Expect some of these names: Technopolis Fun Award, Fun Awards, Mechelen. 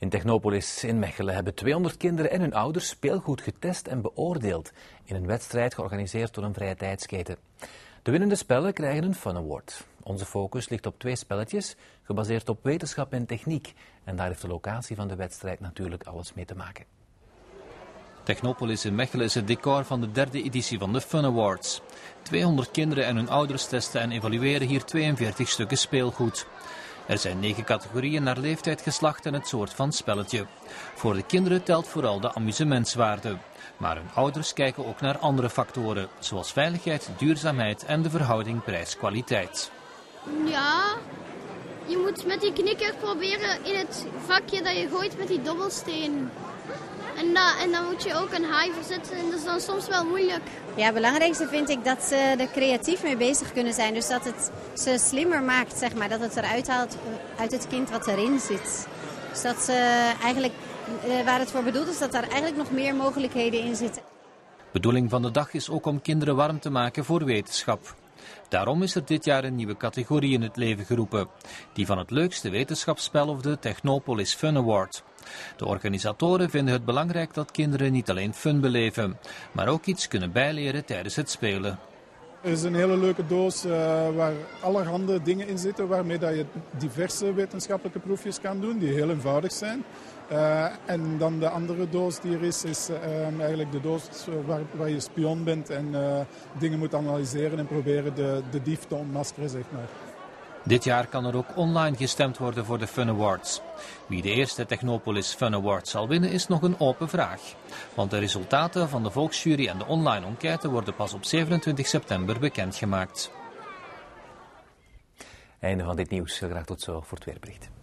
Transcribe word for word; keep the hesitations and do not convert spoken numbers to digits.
In Technopolis in Mechelen hebben tweehonderd kinderen en hun ouders speelgoed getest en beoordeeld in een wedstrijd georganiseerd door een vrije tijdsketen. De winnende spellen krijgen een Fun Award. Onze focus ligt op twee spelletjes, gebaseerd op wetenschap en techniek. En daar heeft de locatie van de wedstrijd natuurlijk alles mee te maken. Technopolis in Mechelen is het decor van de derde editie van de Fun Awards. tweehonderd kinderen en hun ouders testen en evalueren hier tweeënveertig stukken speelgoed. Er zijn negen categorieën naar leeftijd, geslacht en het soort van spelletje. Voor de kinderen telt vooral de amusementswaarde. Maar hun ouders kijken ook naar andere factoren, zoals veiligheid, duurzaamheid en de verhouding prijs-kwaliteit. Ja, je moet met die knikker proberen in het vakje dat je gooit met die dobbelsteen. En, da, en dan moet je ook een haai verzetten en dat is dan soms wel moeilijk. Ja, het belangrijkste vind ik dat ze er creatief mee bezig kunnen zijn. Dus dat het ze slimmer maakt, zeg maar. Dat het eruit haalt uit het kind wat erin zit. Dus dat ze eigenlijk, waar het voor bedoeld is, dat daar eigenlijk nog meer mogelijkheden in zitten. Bedoeling van de dag is ook om kinderen warm te maken voor wetenschap. Daarom is er dit jaar een nieuwe categorie in het leven geroepen. Die van het leukste wetenschapsspel of de Technopolis Fun Award. De organisatoren vinden het belangrijk dat kinderen niet alleen fun beleven, maar ook iets kunnen bijleren tijdens het spelen. Er is een hele leuke doos uh, waar allerhande dingen in zitten, waarmee dat je diverse wetenschappelijke proefjes kan doen, die heel eenvoudig zijn. Uh, en dan de andere doos die er is, is uh, eigenlijk de doos waar, waar je spion bent en uh, dingen moet analyseren en proberen de, de dief te ontmaskeren, zeg maar. Dit jaar kan er ook online gestemd worden voor de Fun Awards. Wie de eerste Technopolis Fun Award zal winnen is nog een open vraag. Want de resultaten van de volksjury en de online enquête worden pas op zevenentwintig september bekendgemaakt. Einde van dit nieuws. Graag tot zo voor het weerbericht.